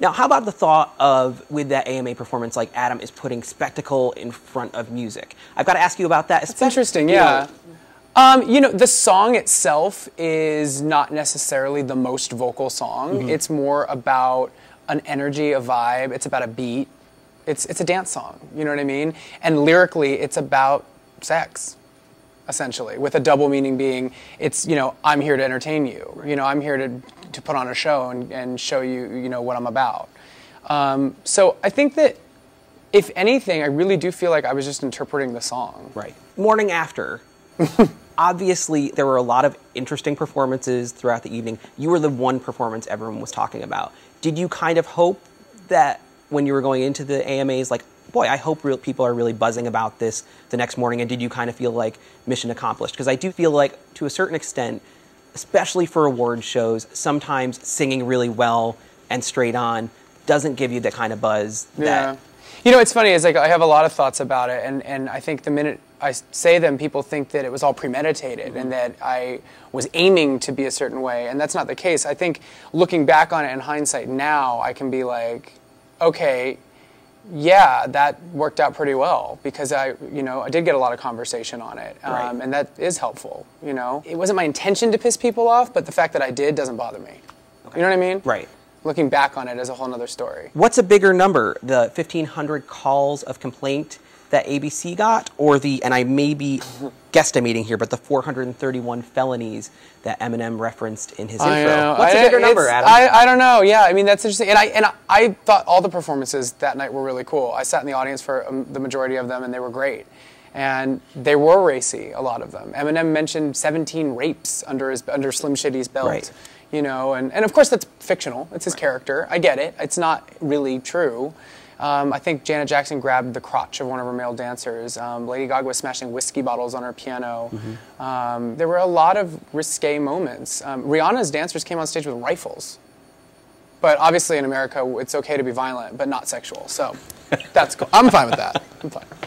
Now, how about the thought of, with that AMA performance, like Adam is putting spectacle in front of music? I've got to ask you about that. It's interesting, yeah. You know, the song itself is not necessarily the most vocal song. Mm-hmm. It's more about an energy, a vibe. It's about a beat. It's a dance song, you know what I mean? And lyrically, it's about sex, essentially, with a double meaning being, it's, you know, I'm here to entertain you. You know, I'm here to put on a show and show you, you know, what I'm about. So I think that, if anything, I really do feel like I was just interpreting the song. Right. Morning after. Obviously, there were a lot of interesting performances throughout the evening. You were the one performance everyone was talking about. Did you kind of hope that when you were going into the AMAs, like, boy, I hope real people are really buzzing about this the next morning? And did you kind of feel like mission accomplished? Because I do feel like, to a certain extent, especially for award shows, sometimes singing really well and straight on doesn't give you the kind of buzz that... You know, it's funny, it's like I have a lot of thoughts about it, and I think the minute I say them, people think that it was all premeditated and that I was aiming to be a certain way, and that's not the case. I think looking back on it in hindsight now, I can be like, okay, yeah, that worked out pretty well because I did get a lot of conversation on it, and that is helpful, you know. It wasn't my intention to piss people off, but the fact that I did doesn't bother me. Okay. You know what I mean? Right. Looking back on it is a whole nother story. What's a bigger number, the 1,500 calls of complaint that ABC got, or the, and I may be guesstimating here, but the 431 felonies that Eminem referenced in his intro? Know. What's a bigger number, Adam? I don't know, yeah, I mean, that's interesting. And I thought all the performances that night were really cool. I sat in the audience for the majority of them, and they were great. And they were racy, a lot of them. Eminem mentioned 17 rapes under Slim Shady's belt. Right. You know, and of course that's fictional. It's his character. I get it. It's not really true. I think Janet Jackson grabbed the crotch of one of her male dancers. Lady Gaga was smashing whiskey bottles on her piano. Mm-hmm. There were a lot of risque moments. Rihanna's dancers came on stage with rifles. But obviously in America, it's okay to be violent, but not sexual. So that's cool. I'm fine with that. I'm fine.